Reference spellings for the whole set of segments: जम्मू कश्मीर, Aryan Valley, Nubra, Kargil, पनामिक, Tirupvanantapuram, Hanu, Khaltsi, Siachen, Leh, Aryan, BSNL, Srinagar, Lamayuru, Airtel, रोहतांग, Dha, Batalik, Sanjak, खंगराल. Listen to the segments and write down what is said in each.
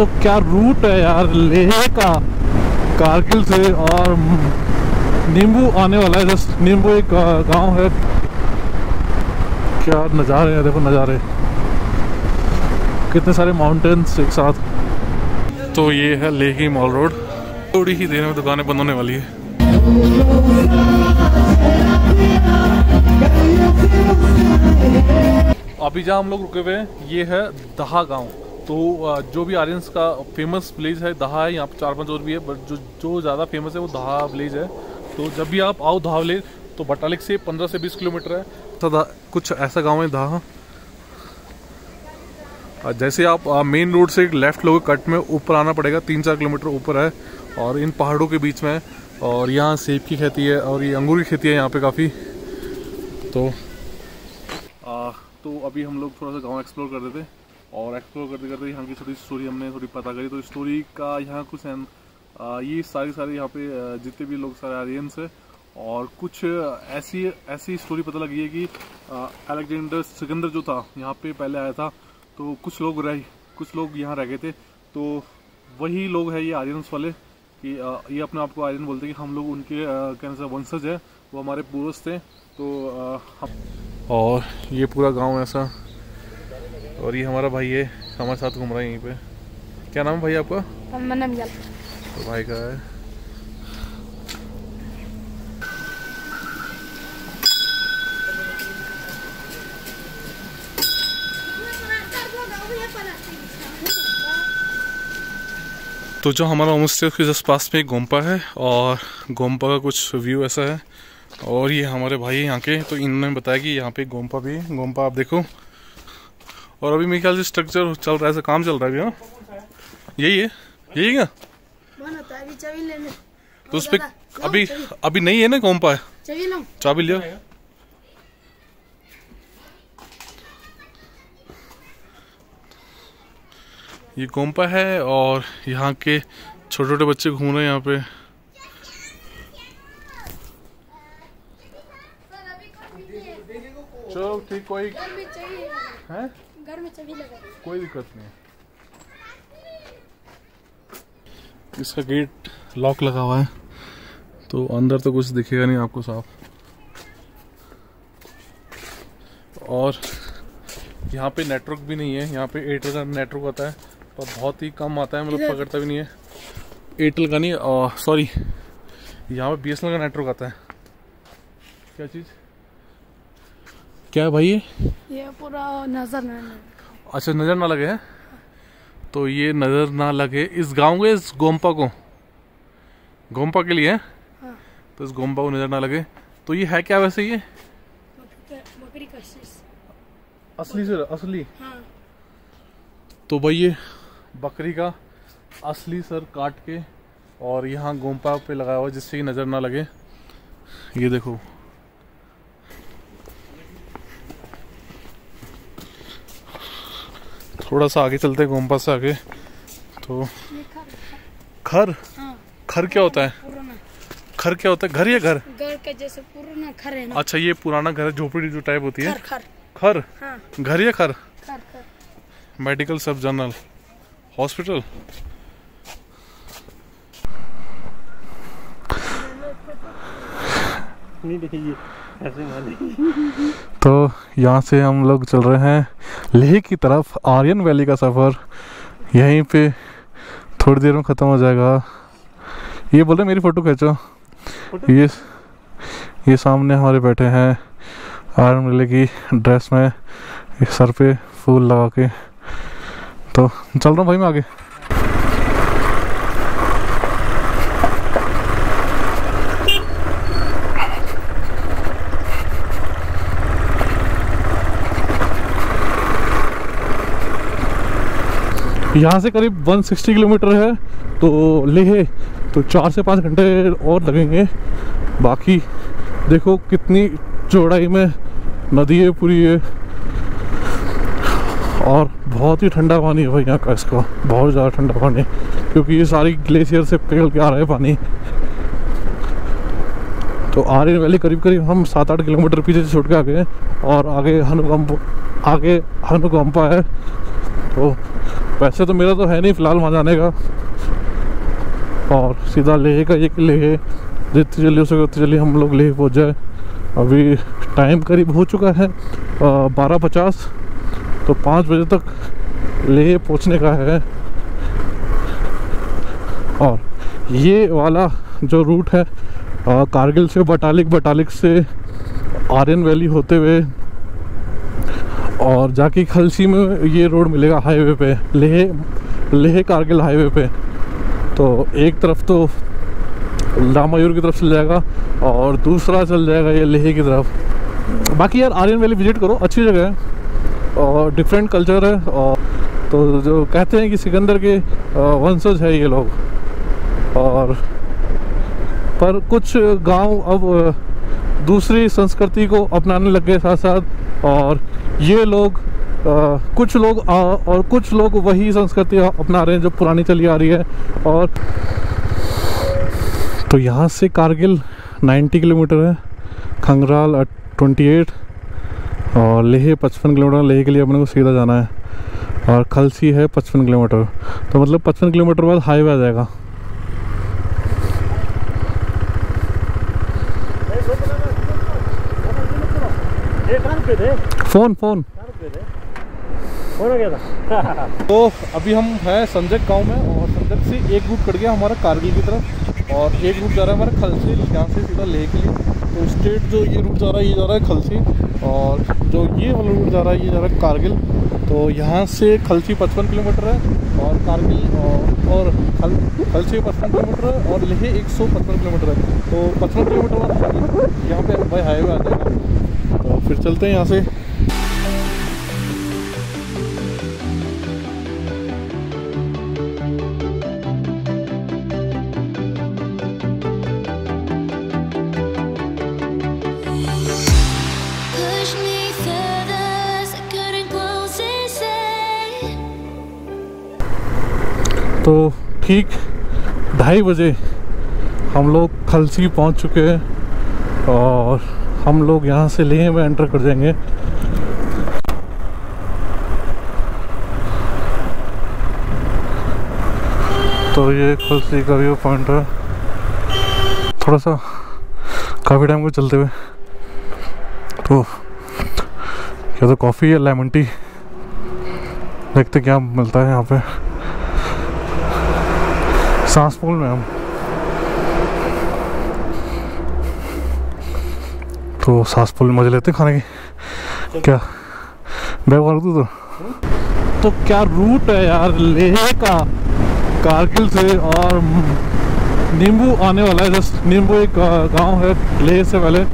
तो क्या रूट है यार लेह का कारगिल से। और नींबू आने वाला है, जस्ट नींबू एक गांव है। क्या नज़ारे हैं, देखो नज़ारे, कितने सारे माउंटेन्स एक साथ। तो ये है लेह की मॉल रोड। थोड़ी ही देर में दुकानें बंद होने वाली है। अभी जहाँ हम लोग रुके हुए हैं ये है दहा गांव। तो जो भी आर्यंस का फेमस विलेज है दहा है, यहाँ पर 4-5 और भी है, बट जो ज़्यादा फेमस है वो दहा विलेज है। तो जब भी आप आओ दहा विलेज तो बटालिक से 15 से 20 किलोमीटर है। तो कुछ ऐसा गांव है दहा। जैसे आप मेन रोड से लेफ्ट लोगे कट में ऊपर आना पड़ेगा, 3-4 किलोमीटर ऊपर है और इन पहाड़ों के बीच में। और यहाँ सेब की खेती है और ये अंगूर की खेती है यहाँ पे काफ़ी। तो अभी हम लोग थोड़ा सा गांव एक्सप्लोर कर रहे थे और एक्सप्लोर करते करते यहाँ की छोटी स्टोरी हमने थोड़ी पता करी। तो स्टोरी का यहाँ कुछ ये सारे यहाँ पे जितने भी लोग सारे आर्यंस है। और कुछ ऐसी स्टोरी पता लगी है कि अलेक्जेंडर सिकंदर जो था यहाँ पे पहले आया था, तो कुछ लोग यहाँ रह गए थे। तो वही लोग है ये आर्यंस वाले कि ये अपने आप को आर्यन बोलते हैं कि हम लोग उनके कहने से वंशज है, वो हमारे पूर्वज थे। तो और ये पूरा गांव ऐसा। और ये हमारा भाई है, हमारे साथ घूम रहा है यहीं पे। क्या नाम है भाई आपका? तो भाई का है। तो जो हमारा होमस्टे उसके जस्ट पास में गोम्पा है और गोम्पा का कुछ व्यू ऐसा है। और ये हमारे भाई है यहाँ के, तो इन्होंने बताया कि यहाँ पे गोम्पा भी है। गोम्पा आप देखो। और अभी मेरे ख्याल से स्ट्रक्चर चल रहा है, ऐसा काम चल रहा है अभी। यही है क्या? तो उस पर अभी नहीं है ना गोम्पा, चाबी लिया। ये गोम्पा है और यहाँ के छोटे छोटे बच्चे घूम रहे हैं यहाँ पे। चलो ठीक, कोई है घर में चाबी लगा, कोई दिक्कत नहीं है। इसका गेट लॉक लगा हुआ है तो अंदर तो कुछ दिखेगा नहीं आपको साफ। और यहाँ पे नेटवर्क भी नहीं है। यहाँ पे एयरटेल का नेटवर्क आता है पर बहुत ही कम आता है, मतलब पकड़ता भी नहीं है। एयरटेल का नहीं, सॉरी, यहाँ पे BSNL का नेटवर्क आता है। क्या चीज़ क्या है भाई? ये पूरा नज़र ना लगे। अच्छा, नज़र ना लगे है। तो ये नज़र ना लगे इस गांव के, इस गोम्पा को, गोम्पा के लिए है। हाँ। तो इस गोम्पा को नज़र ना लगे। तो ये है क्या वैसे? ये बकरी का शीश असली से असली। हाँ। तो भाई ये बकरी का असली सर काट के और यहाँ गोम्पा पे लगाया हुआ जिससे ये नज़र ना लगे। ये देखो, थोड़ा सा आगे चलते हैं गोम्पा से आगे। तो खर क्या होता है? खर क्या होता है? घर या घर के जैसे पुराना घर है ना। अच्छा, ये पुराना घर है, झोपड़ी जो टाइप होती है। खर घर या खर। मेडिकल सब जनरल हॉस्पिटल। तो यहाँ से हम लोग चल रहे हैं लेह की तरफ। आर्यन वैली का सफ़र यहीं पे थोड़ी देर में ख़त्म हो जाएगा। ये बोल रहे मेरी फ़ोटो खींचो। ये सामने हमारे बैठे हैं आर्यन वैली की ड्रेस में, सर पे फूल लगा के। तो चल रहा हूँ भाई मैं आगे। यहाँ से करीब 160 किलोमीटर है तो लेह, तो 4 से 5 घंटे और लगेंगे। बाकी देखो कितनी चौड़ाई में नदी है पूरी है और बहुत ही ठंडा पानी है भाई यहाँ का। इसका बहुत ज़्यादा ठंडा पानी क्योंकि ये सारी ग्लेशियर से पिघल के आ रहा है पानी। तो आर्यन वैली करीब हम 7-8 किलोमीटर पीछे से छूट के आ गए और आगे हनु गोम्पा है। तो वैसे तो मेरा तो है नहीं फ़िलहाल वहाँ जाने का, और सीधा लेह का, ये कि लेह जितनी जल्दी हो सके उतनी जल्दी हम लोग लेह पहुँच जाए। अभी टाइम करीब हो चुका है 12:50, तो 5 बजे तक लेह पहुँचने का है। और ये वाला जो रूट है कारगिल से बटालिक, बटालिक से आर्यन वैली होते हुए और जाके खलसी में ये रोड मिलेगा हाईवे पे, लेह कारगिल हाईवे पे। तो एक तरफ तो लामायूर की तरफ चल जाएगा और दूसरा चल जाएगा ये लेह की तरफ। बाकी यार आर्यन वैली विजिट करो, अच्छी जगह है और डिफरेंट कल्चर है। और तो जो कहते हैं कि सिकंदर के वंशज है ये लोग, और पर कुछ गांव अब दूसरी संस्कृति को अपनाने लग गए साथ साथ, और ये लोग कुछ लोग और कुछ लोग वही संस्कृति अपना रहे हैं जो पुरानी चली आ रही है। और तो यहाँ से कारगिल 90 किलोमीटर है, खंगराल 28 और लेह 55 किलोमीटर। लेह के लिए अपने को सीधा जाना है और खलसी है 55 किलोमीटर, तो मतलब 55 किलोमीटर बाद हाईवे आ जाएगा। फोन हो गया था। तो अभी हम हैं संजक गांव में, और संजक से एक रूट कट गया हमारा कारगिल की तरफ और एक रूट जा रहा है हमारा खलसी, यहाँ से सीधा लेह के लिए। तो स्ट्रेट जो ये रूट जा रहा है ये जा रहा है खलसी, और जो ये वाला रूट जा रहा है ये जा रहा है कारगिल। तो यहाँ से खलसी 55 किलोमीटर है और कारगिल और खलसी 55 किलोमीटर है और लेह 155 किलोमीटर है। तो 55 किलोमीटर यहाँ पे भाई हाईवे आ जाएगा। तो फिर चलते हैं यहाँ से। तो ठीक 2:30 बजे हम लोग खलसी पहुंच चुके हैं और हम लोग यहां से लेह में एंटर कर जाएंगे। तो ये खलसी का व्यू पॉइंट है, थोड़ा सा काफ़ी टाइम को चलते हुए। तो क्या तो कॉफ़ी या लेमन टी, देखते क्या मिलता है यहाँ पे। सांस पुल में हम, तो सांस पुल में मजे लेते खाने की। क्या बैग वाला तो क्या रूट है यार लेह का कारगिल से। और नींबू आने वाला है, जस्ट नींबू एक गांव है लेह से पहले,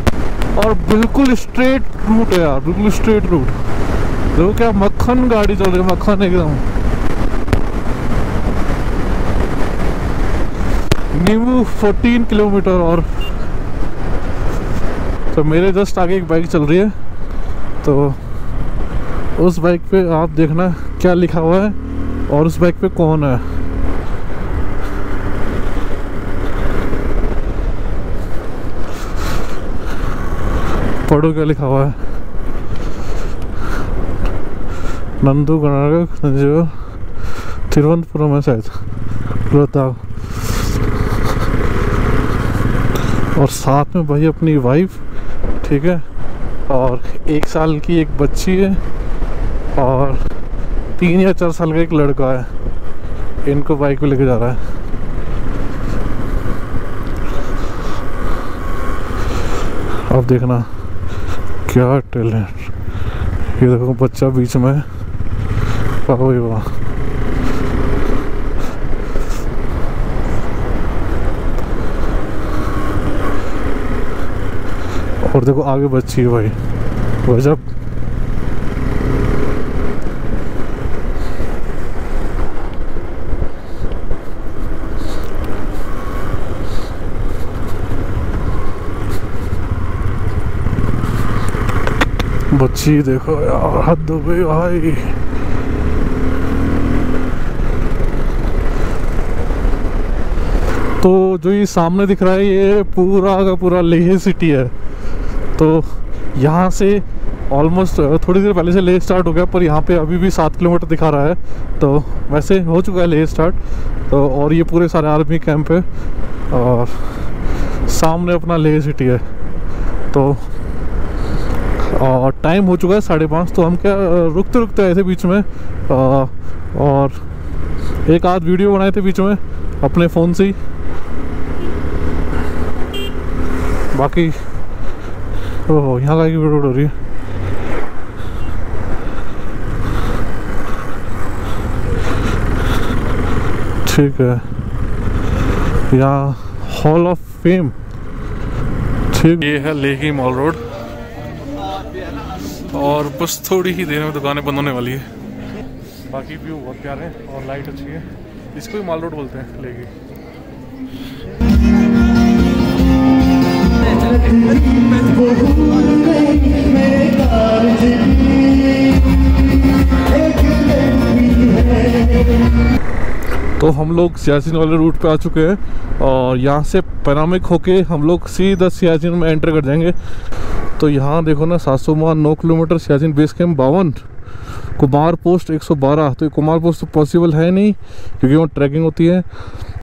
और बिल्कुल स्ट्रेट रूट है यार, बिल्कुल स्ट्रेट रूट। देखो क्या मक्खन गाड़ी चल रही है, मक्खन एकदम। नींबू 14 किलोमीटर, और तो मेरे जस्ट आगे एक बाइक चल रही है, तो उस बाइक पे आप देखना क्या लिखा हुआ है और उस बाइक पे कौन है। पढ़ो क्या लिखा हुआ है। नंदू कर्नाटक जो तिरुवनंतपुरम है शायद, रोहतांग। और साथ में भाई अपनी वाइफ, ठीक है, और 1 साल की एक बच्ची है और 3 या 4 साल का एक लड़का है। इनको बाइक पे लेके जा रहा है। अब देखना क्या टैलेंट, ये देखो बच्चा बीच में, वाह भाई वाह। और देखो आगे बच्ची है भाई, गजब। बच्ची देखो यार, हद हो गई भाई। तो जो ये सामने दिख रहा है ये पूरा का पूरा लेह सिटी है। तो यहाँ से ऑलमोस्ट थोड़ी देर पहले से लेह स्टार्ट हो गया, पर यहाँ पे अभी भी 7 किलोमीटर दिखा रहा है, तो वैसे हो चुका है लेह स्टार्ट। तो और ये पूरे सारे आर्मी कैंप है और सामने अपना लेह सिटी है। तो और टाइम हो चुका है 5:30, तो हम क्या रुकते रुकते आए थे बीच में, और एक आध वीडियो बनाए थे बीच में अपने फ़ोन से ही। बाकी ओह यहाँ का वीडियो हो रही है। ठीक है, यहाँ हॉल ऑफ फेम। ठीक, ये है लेह की मॉल रोड और बस थोड़ी ही देर में दुकानें बंद होने वाली है। बाकी व्यू बहुत प्यारे हैं और लाइट अच्छी है। इसको भी मॉल रोड बोलते हैं लेह की। तो हम लोग सियाचिन वाले रूट पे आ चुके हैं और यहाँ से पनामिक होके हम लोग सीधा सियाचिन में एंटर कर जाएंगे। तो यहाँ देखो ना, 709 kilometre Siachen base camp 52, Kumar post 112। तो कुमार पोस्ट तो पॉसिबल है नहीं क्योंकि वहाँ ट्रैकिंग होती है।